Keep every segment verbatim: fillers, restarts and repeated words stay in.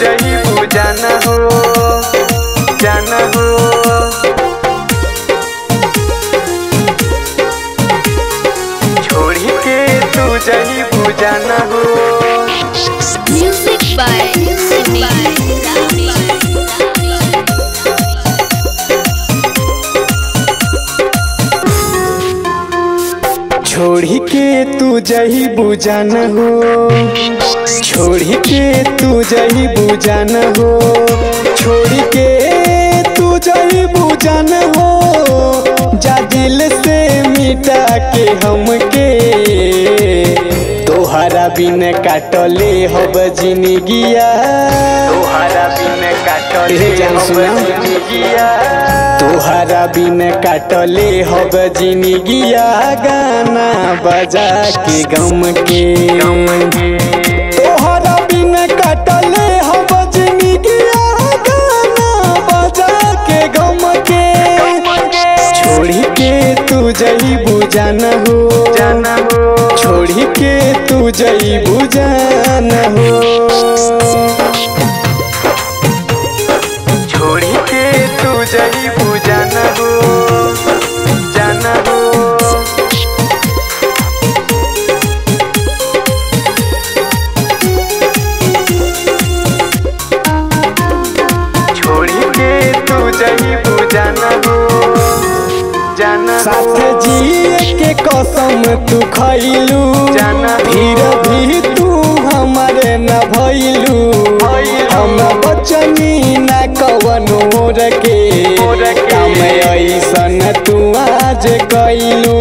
जइबू जान हो, जान हो। छोड़ के तू जइबू जान हो। म्यूजिक बाय छोड़ के तू जइबू जान हो, छोड़ के तू जइबू जान हो, छोड़ के तू जइबू जान हो। जा दिल से मिटा के हमके, तोहरा बिन काटले हब जिंदगिया, तोहरा बिन काटले जिंदगिया, तोहरा बिन काटले हब जिंदगिया। गाना बजा के गम के, गम के जइबू जान हो, जान हो। छोड़ के तू जइबू जान हो। छोड़ के तू जइबू जान हो, जान हो। छोड़ के तू जइबू जान हो। साथ जिए के कसम तू खइलू, फिर भी तू हमारे न भइलू। हम बचनी ना कवनो मोर के, काम ऐसन तू आज कइलू।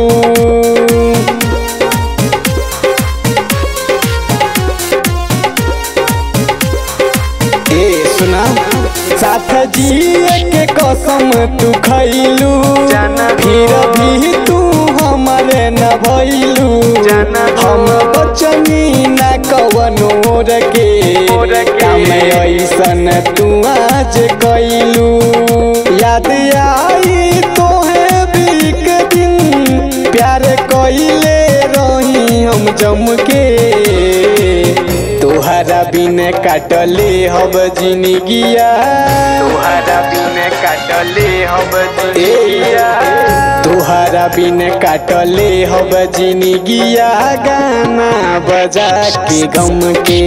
ए सुना, साथ जिए के कसम तू खइलू, फिर भी तू हमारे न भइलू। हम बचनी ना कवनो मोर के, काम ऐसन तू आज कइलू। याद आई तोहे भी के दिन, प्यार कइले रही हम जम के। तोहरा बिन काटले हब जिंदगिया, तोहरा बिन काटले हब जिंदगिया, तोहरा बिन काटले हब जिंदगिया। गाना बजा के गम के,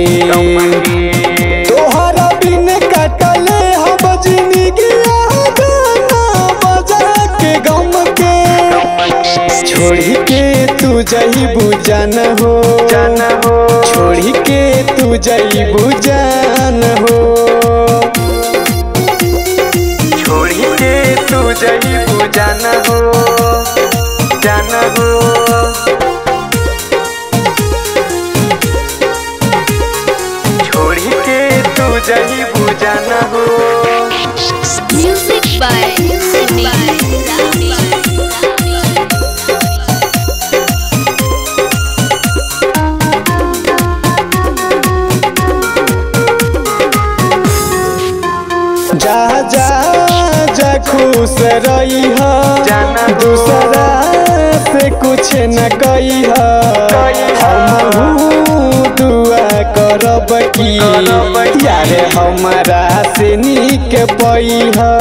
तोहरा बिन काटले हब जिंदगिया। गाना बजा के गम के। छोड़ के तू जइबू जान हो, जान हो। छोड़ के तू जइबू जान हो। छोड़ के तू जइबू जान हो, जान हो। छोड़ के तू जइबू जान हो। म्यूजिक बाय खुश रही हो, दूसरा से कुछ न कही हो। हमहू दुआ करब की यार हमारा से नीक पई हो।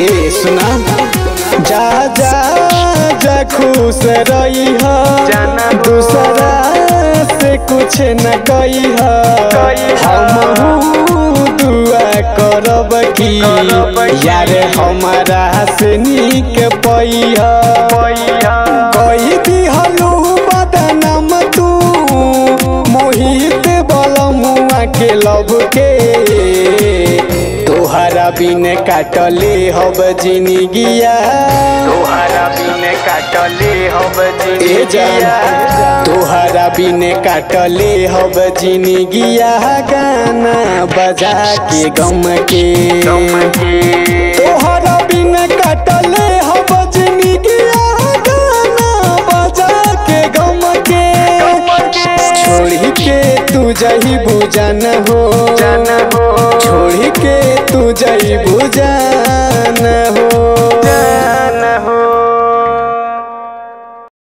ए सुना, जा जा जा खुश रही हो, दूसरा से कुछ न कही हो। हमहू दुआ करब की यार हमारा से नीक पई हो। कही दिहलू बदनाम तू मोहित बलमुआ के लव के। तोहरा बिन काटले हब जिंदगिया, तोहरा बिन काटले हब जिंदगिया, तोहरा बिन काटले हब जिंदगिया। गाना बजा के गम के, गम के। तोहरा बिन काटले हब जिंदगिया। गाना बजा के गम के। छोड़ के तू जइबू जान हो, जान हो। छोड़ के तू जइबू जान हो।